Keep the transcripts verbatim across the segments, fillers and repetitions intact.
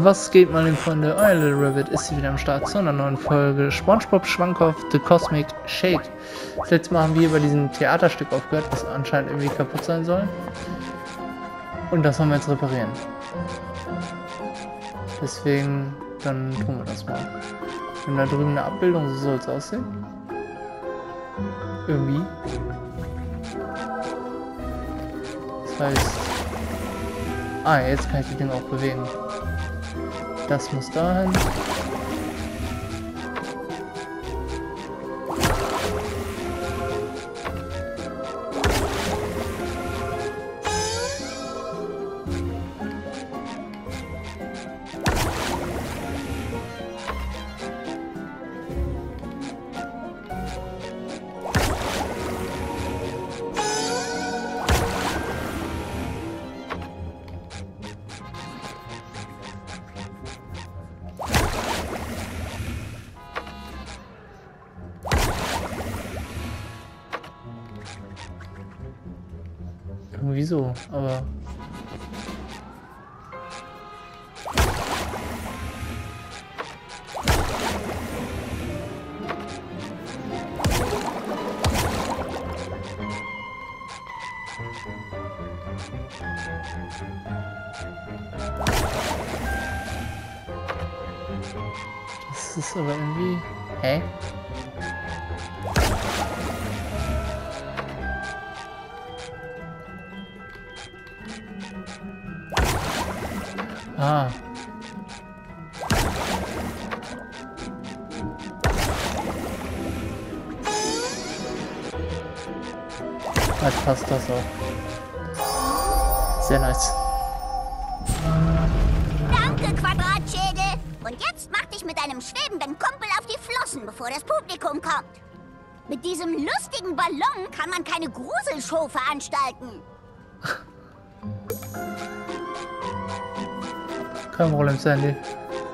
Was geht, meine Freunde? Euer Little Rabbit ist hier wieder am Start zu einer neuen Folge SpongeBob Schwammkopf, The Cosmic Shake. Das letzte Mal haben wir über diesem Theaterstück aufgehört, das anscheinend irgendwie kaputt sein soll. Und das wollen wir jetzt reparieren. Deswegen, dann tun wir das mal. Wenn da drüben eine Abbildung, so soll es aussehen. Irgendwie. Das heißt... Ah, jetzt kann ich die Dinge auch bewegen. Das muss dahin. Irgendwie so, aber... Das ist aber irgendwie... Hä? Ah. Jetzt passt das auch. Sehr nice. Danke, Quadratschädel. Und jetzt mach dich mit deinem schwebenden Kumpel auf die Flossen, bevor das Publikum kommt. Mit diesem lustigen Ballon kann man keine Gruselshow veranstalten. Kein Problem, Sandy.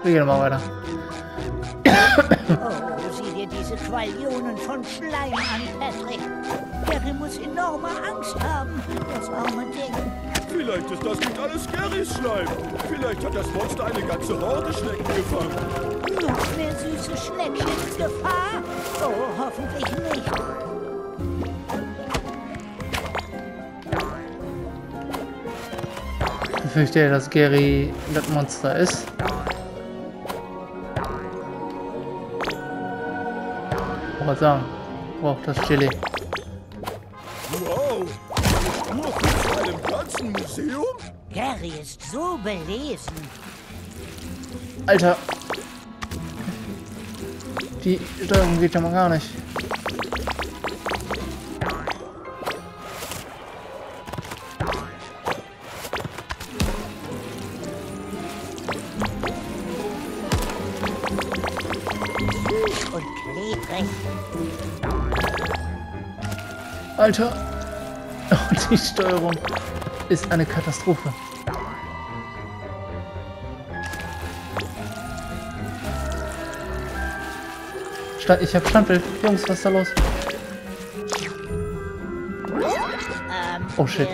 Wir gehen mal weiter. Oh, sieh dir diese Qualionen von Schleim an, Patrick. Gary muss enorme Angst haben, das arme Ding. Vielleicht ist das nicht alles Garys Schleim. Vielleicht hat das Monster eine ganze Horde Schnecken gefangen. Noch mehr süße Schnecken in Gefahr? Oh, hoffentlich nicht. Ich verstehe, dass Gary das Monster ist. Ich wollte sagen, braucht das Chili. Wow, eine Spur von einem ganzen Museum? Gary ist so belesen. Alter. Die Steuerung geht ja mal gar nicht. Alter! Oh, die Steuerung ist eine Katastrophe. Stand, ich hab Standbild. Jungs, was ist da los? Oh shit.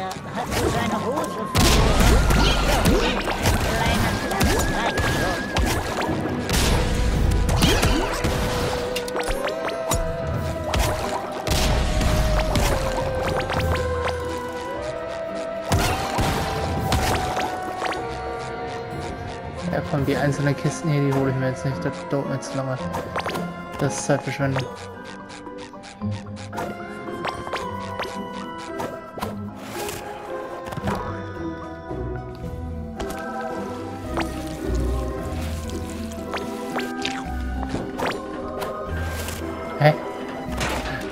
Ja komm, die einzelnen Kisten hier, die hole ich mir jetzt nicht, das dauert mir zu lange. Das ist Zeitverschwendung. Hä?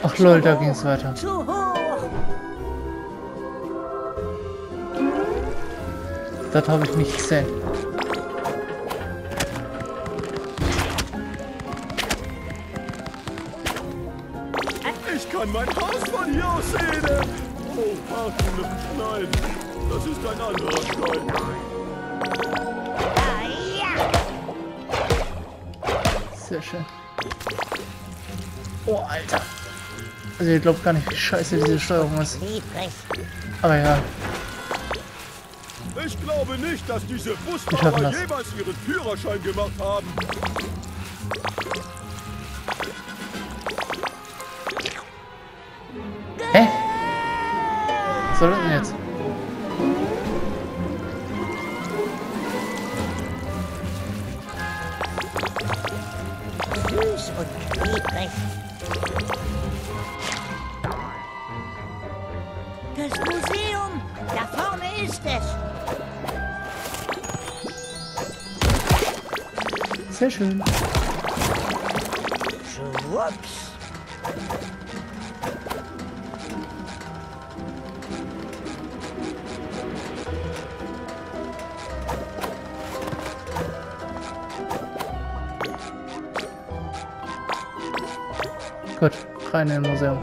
Ach lol, da ging es weiter. Das habe ich nicht gesehen. Mein Haus von hier aus sehen! Oh, Achtung, nein! Das ist ein anderer Stein! Sehr schön. Oh, Alter! Also, ihr glaubt gar nicht, wie scheiße diese Steuerung ist. Aber ja. Ich glaube nicht, dass diese Busfahrer jemals ihren Führerschein gemacht haben. Hä? Was soll das denn jetzt? Süß und niedlich. Das Museum, da vorne ist es. Sehr schön. Schwupps. Gut, rein in das Museum.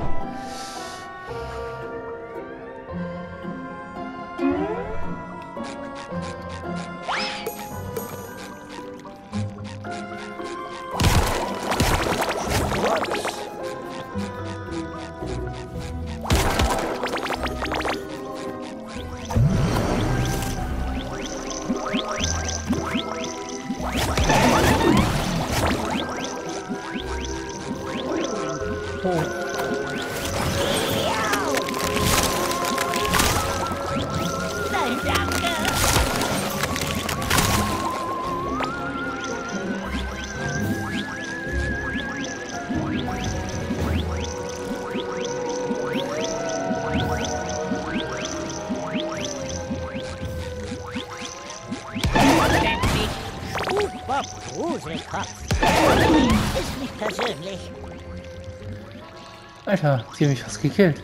Ist nicht persönlich. Alter, sie haben mich fast gekillt.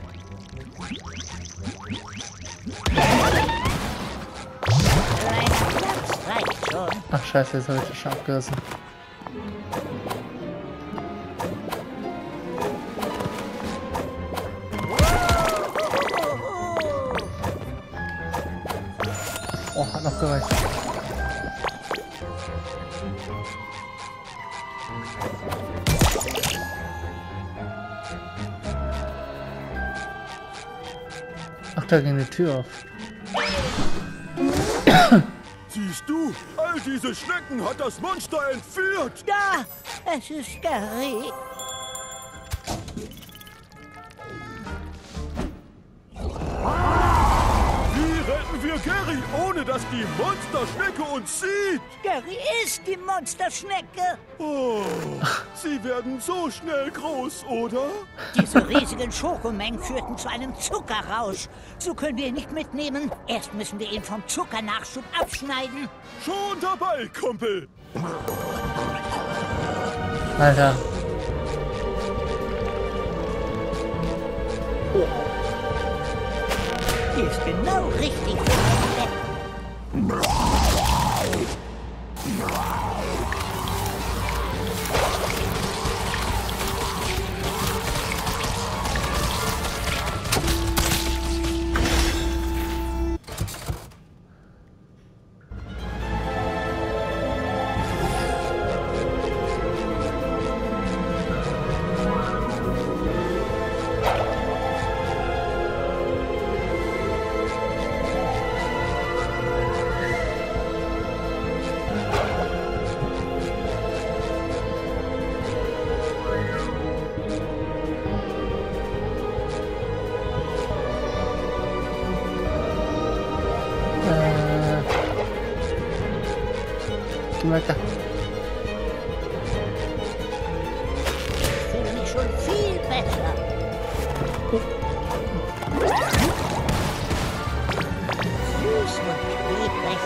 Ach scheiße, jetzt habe ich schon abgerissen. Oh, hat noch gereicht. Ach, da ging die Tür auf. Siehst du, all diese Schnecken hat das Monster entführt. Ja, es ist Gary. Wir Gary, ohne dass die Monsterschnecke uns sieht. Gary ist die Monsterschnecke. Oh, sie werden so schnell groß, oder? Diese riesigen Schokomengen führten zu einem Zuckerrausch. So können wir ihn nicht mitnehmen. Erst müssen wir ihn vom Zuckernachschub abschneiden. Schon dabei, Kumpel. Alter. Oh. Ist genau richtig. Weiter. Ich fühle mich schon viel besser. Gut. Süß und niedlich.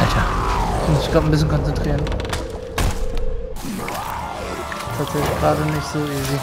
Alter. ich glaube, ein bisschen konzentrieren. Tatsächlich gerade nicht so easy.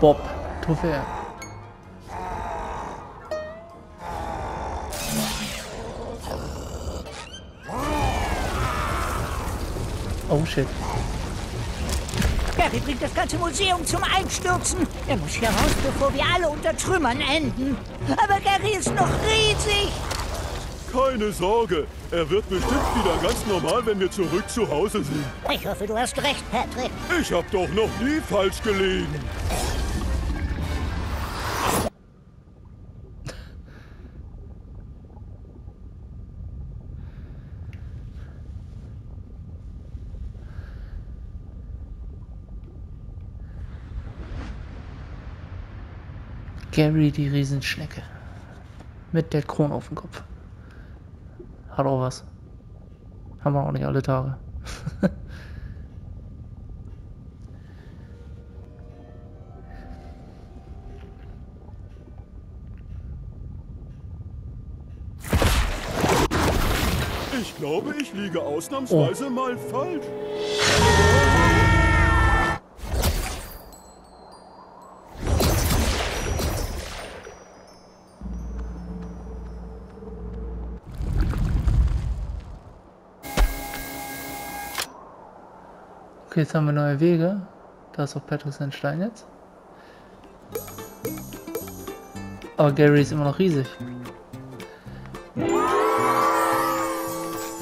Bob, Trophäe. Oh shit. Gary bringt das ganze Museum zum Einstürzen. Er muss hier raus, bevor wir alle unter Trümmern enden. Aber Gary ist noch riesig. Keine Sorge, er wird bestimmt wieder ganz normal, wenn wir zurück zu Hause sind. Ich hoffe, du hast recht, Patrick. Ich hab doch noch nie falsch gelegen. Gary, die Riesenschnecke. Mit der Krone auf dem Kopf. Hat auch was. Haben wir auch nicht alle Tage. Ich glaube, ich liege ausnahmsweise oh. mal falsch. Okay, jetzt haben wir neue Wege. Da ist auch Patrick sein Stein jetzt. Aber Gary ist immer noch riesig.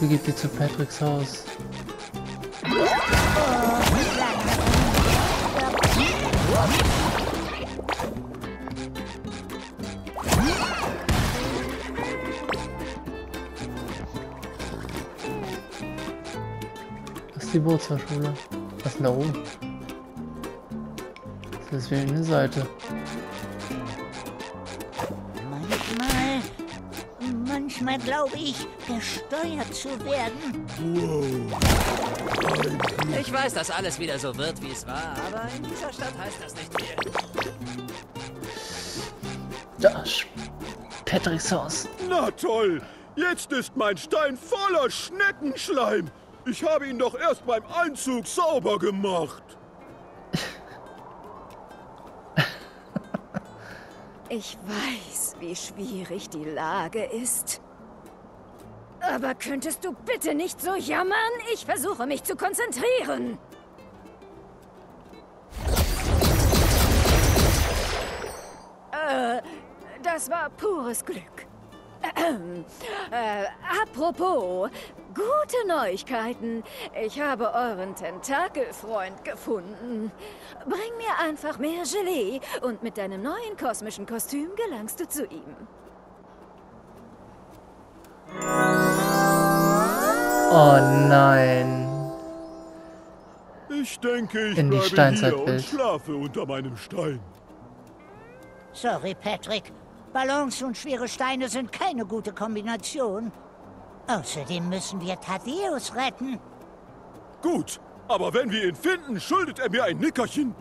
Wie geht ihr zu Patricks Haus? Das ist die Bootsverschule. Was ist denn da oben? Das ist wie eine Seite. Manchmal, manchmal glaube ich, gesteuert zu werden. Wow. Ich weiß, dass alles wieder so wird, wie es war, aber in dieser Stadt heißt das nicht mehr. Da ist Patricks Haus. Na toll, jetzt ist mein Stein voller Schneckenschleim. Ich habe ihn doch erst beim Einzug sauber gemacht. Ich weiß, wie schwierig die Lage ist. Aber könntest du bitte nicht so jammern? Ich versuche, mich zu konzentrieren. Äh, das war pures Glück. Äh, apropos, gute Neuigkeiten. Ich habe euren Tentakelfreund gefunden. Bring mir einfach mehr Gelee und mit deinem neuen kosmischen Kostüm gelangst du zu ihm. Oh nein. Ich denke, ich bleibe hier und schlafe unter meinem Stein. Sorry, Patrick. Ballons und schwere Steine sind keine gute Kombination. Außerdem müssen wir Thaddeus retten. Gut, aber wenn wir ihn finden, schuldet er mir ein Nickerchen.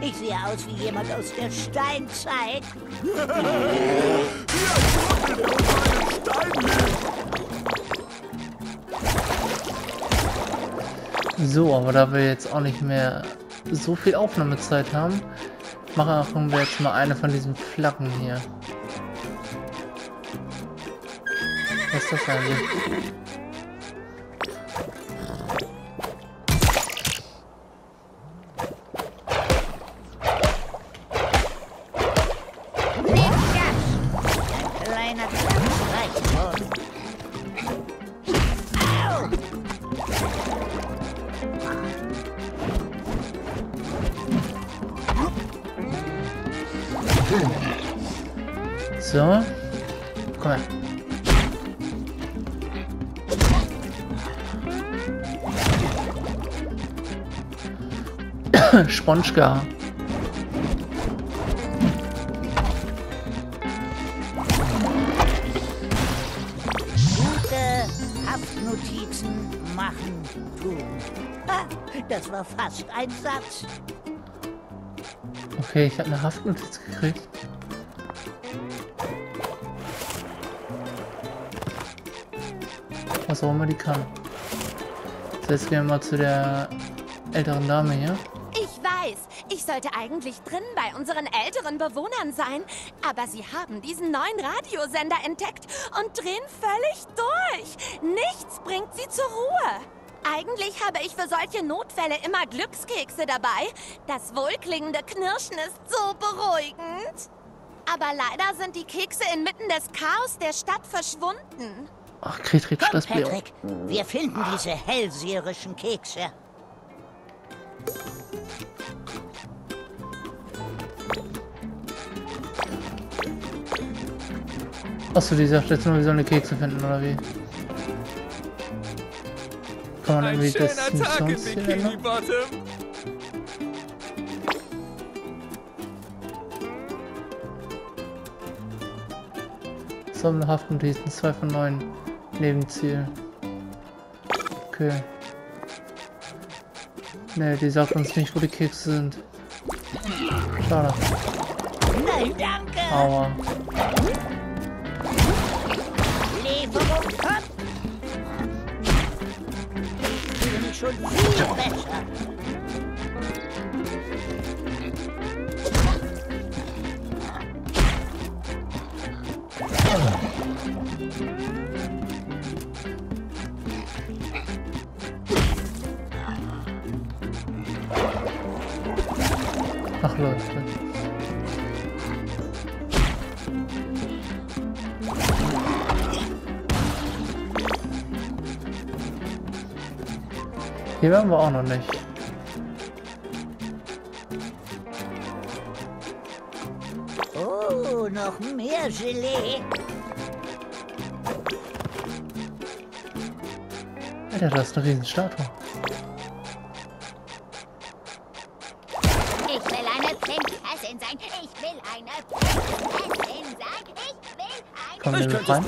Ich sehe aus wie jemand aus der Steinzeit. So, aber da wir jetzt auch nicht mehr so viel Aufnahmezeit haben, machen wir jetzt mal eine von diesen Flaggen hier. Was ist das eigentlich? So, komm her. Sponschka. Gute Haftnotizen machen tun. Ha, das war fast ein Satz. Okay, ich habe eine Haftnotiz gekriegt. Was auch immer die kann. So, jetzt gehen wir mal zu der älteren Dame hier. Ich weiß, ich sollte eigentlich drin bei unseren älteren Bewohnern sein, aber sie haben diesen neuen Radiosender entdeckt und drehen völlig durch. Nichts bringt sie zur Ruhe. Eigentlich habe ich für solche Notfälle immer Glückskekse dabei. Das wohlklingende Knirschen ist so beruhigend. Aber leider sind die Kekse inmitten des Chaos der Stadt verschwunden. Ach, kriegt richtig Stress. Patrick, wir finden diese hellseherischen Kekse. Achso, die sagt jetzt nur, wir sollen die Kekse finden, oder wie? Kann man irgendwie das sonst hier ändern? Sammelhaft und diesen zwei von neun Nebenziel. Okay. Ne, die sagt uns nicht, wo die Kekse sind. Schade. Nein, danke. Aua. Lieferung kommt. Ich fühle mich schon viel besser. Ach, Leute. Hier waren wir auch noch nicht. Oh, noch mehr Gelee. Alter, das ist eine Riesenstatue. Ich will eine Prinzessin sein. Ich will eine Prinzessin sein. Ich will eine. Komm, wir rein.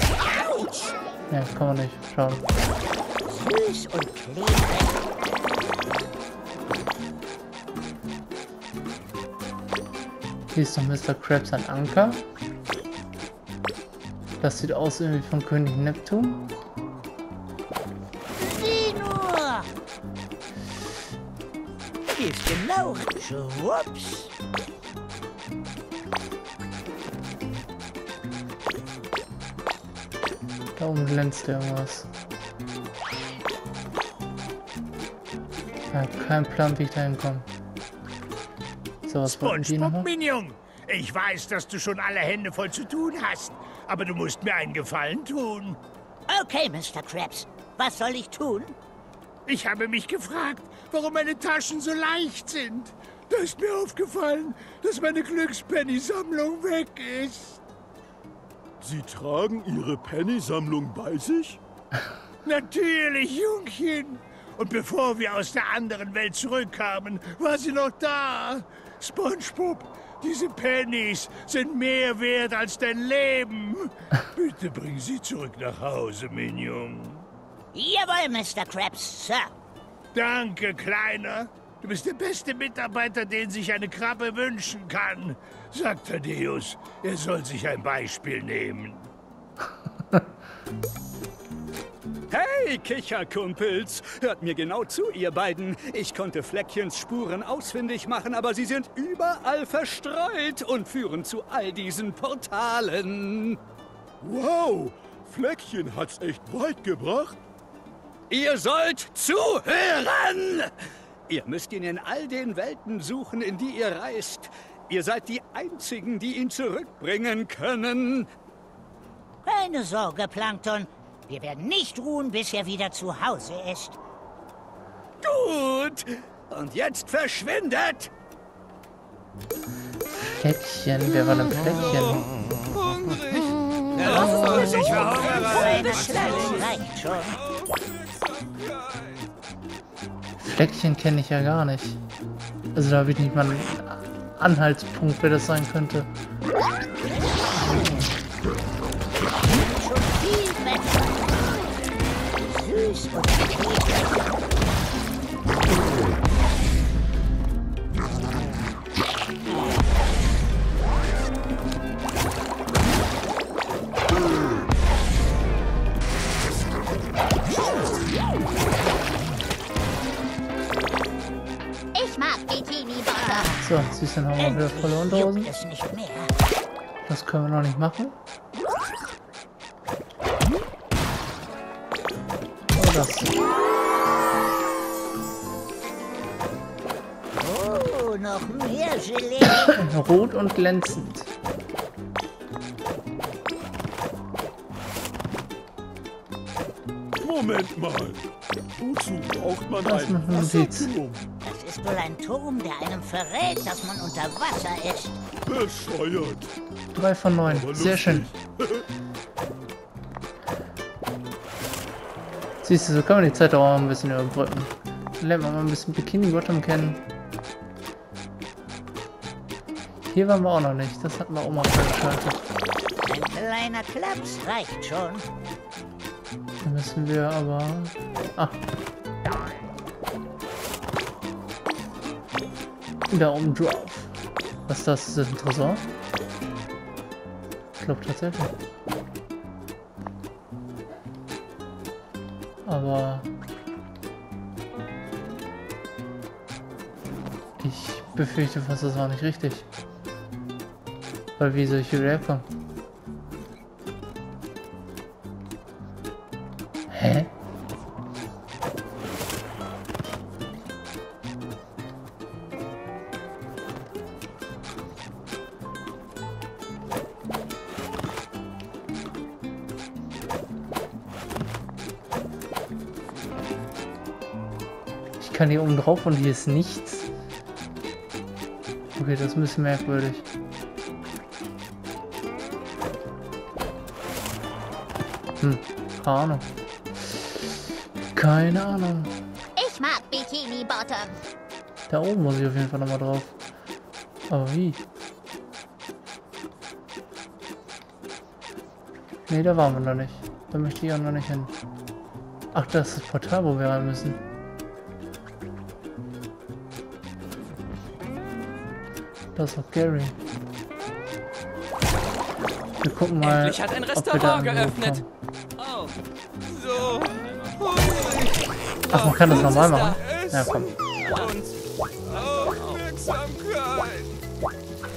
Ja, das kann man nicht. Schade. Süß und klebrig. Hier ist noch Mister Krabs ein Anker. Das sieht aus irgendwie von König Neptun. Ist genau. Schwupps. Da oben glänzt irgendwas. Ich habe keinen Plan, wie ich da hinkomme. So, was SpongeBob Minion, ich weiß, dass du schon alle Hände voll zu tun hast, aber du musst mir einen Gefallen tun. Okay, Mister Krabs. Was soll ich tun? Ich habe mich gefragt, warum meine Taschen so leicht sind. Da ist mir aufgefallen, dass meine Glückspenny-Sammlung weg ist. Sie tragen Ihre Penny-Sammlung bei sich? Natürlich, Jungchen. Und bevor wir aus der anderen Welt zurückkamen, war sie noch da. SpongeBob, diese Pennies sind mehr wert als dein Leben. Bitte bring sie zurück nach Hause, Minion. Jawohl, Mister Krabs, Sir. Danke, Kleiner. Du bist der beste Mitarbeiter, den sich eine Krabbe wünschen kann, sagt Thaddeus. Er soll sich ein Beispiel nehmen. Hey, Kicherkumpels! Hört mir genau zu, ihr beiden. Ich konnte Fleckchens Spuren ausfindig machen, aber sie sind überall verstreut und führen zu all diesen Portalen. Wow! Fleckchen hat's echt weit gebracht. Ihr sollt zuhören! Ihr müsst ihn in all den Welten suchen, in die ihr reist. Ihr seid die Einzigen, die ihn zurückbringen können. Keine Sorge, Plankton. Wir werden nicht ruhen, bis er wieder zu Hause ist. Gut. Und jetzt verschwindet. Fleckchen, wir waren im Fleckchen. Oh, hungrig. Ja, ich reicht schon. Fleckchen kenne ich ja gar nicht. Also da habe ich nicht mal einen Anhaltspunkt, wer das sein könnte. Ich mag Bikini Bottom. So, siehst du, dann haben wir wieder volle Unterhosen. Das können wir noch nicht machen. Oh, das. Oh, noch mehr Gelee. Rot und glänzend. Moment mal. Wozu braucht man einen Wasserturm? Das ist wohl ein Turm, der einem verrät, dass man unter Wasser ist. Bescheuert. drei von neun. Sehr schön. Siehst du, so kann man die Zeit auch mal ein bisschen überbrücken. Dann lernt man mal ein bisschen Bikini Bottom kennen. Hier waren wir auch noch nicht. Das hatten wir auch mal freigeschaltet. Ein kleiner Klaps reicht schon. Müssen wir aber... Ah. Da oben drauf. Was ist das? Ist das ein Tresor? Ich glaube tatsächlich. Aber... Ich befürchte fast, das war nicht richtig. Weil wie soll ich hier wieder herkommen? Hä? Ich kann hier oben drauf und hier ist nichts. Okay, das ist ein bisschen merkwürdig. Hm, keine Ahnung. Keine Ahnung. Ich mag Bikini Bottom. Da oben muss ich auf jeden Fall nochmal drauf. Aber wie? Ne, da waren wir noch nicht. Da möchte ich auch noch nicht hin. Ach, das ist das Portal, wo wir rein müssen. Das ist auch Gary. Wir gucken mal. Endlich hat ein Restaurant geöffnet. Oh, so. Ach, man kann das normal machen. Ja, komm.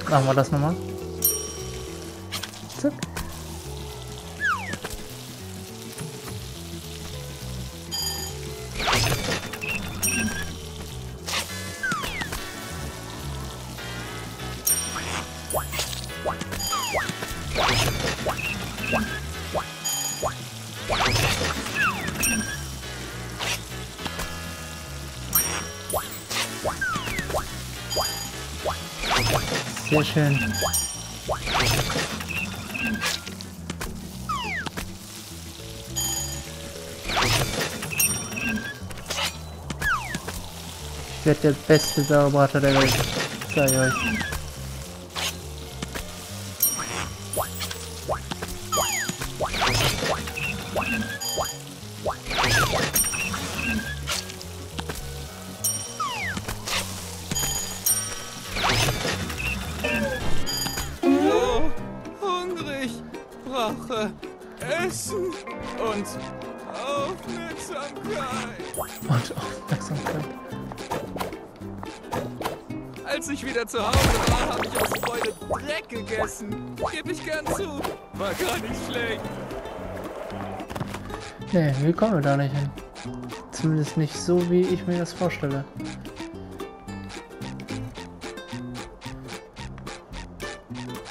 Machen wir das nochmal. Zack. Sehr schön. Ich werde der beste Sauberbader der Welt. Zeig euch. Wissen und Aufmerksamkeit. Und Aufmerksamkeit. Als ich wieder zu Hause war, habe ich aus Freude Dreck gegessen. Gebe ich gern zu. War gar nicht schlecht. Nee, wir kommen da nicht hin. Zumindest nicht so, wie ich mir das vorstelle.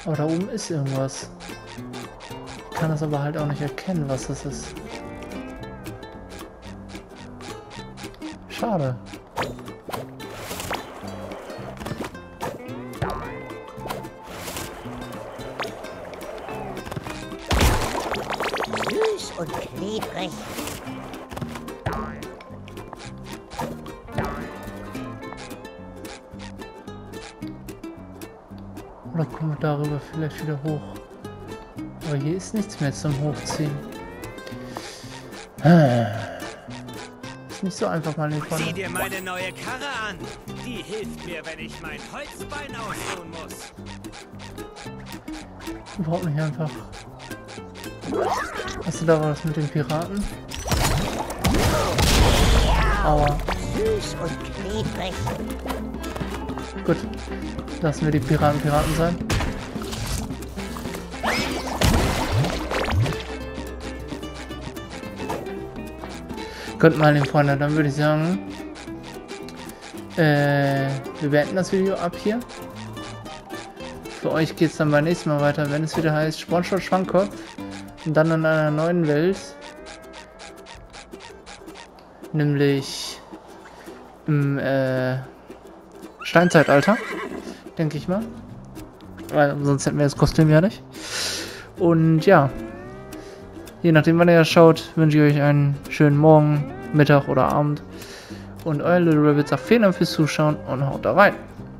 Aber da oben ist irgendwas. Ich kann das aber halt auch nicht erkennen, was das ist. Schade. Süß und klebrig. Oder kommen wir darüber vielleicht wieder hoch? Aber hier ist nichts mehr zum Hochziehen. Ist nicht so einfach, meine Freunde. Sieh dir meine neue Karre an. Die hilft mir, wenn ich mein Holzbein ausruhen muss. Überhaupt nicht einfach. Hast du da was mit den Piraten? Aua. Süß und klebrig. Gut, lassen wir die Piraten Piraten sein. Gut, meine Freunde, dann würde ich sagen, äh, wir beenden das Video ab hier. Für euch geht es dann beim nächsten Mal weiter, wenn es wieder heißt SpongeBob Schwammkopf und dann in einer neuen Welt, nämlich im äh, Steinzeitalter, denke ich mal, weil sonst hätten wir das Kostüm ja nicht. Und ja, je nachdem wann ihr das schaut, wünsche ich euch einen schönen Morgen, Mittag oder Abend und euer Little Rabbit sagt vielen Dank fürs Zuschauen und haut da rein.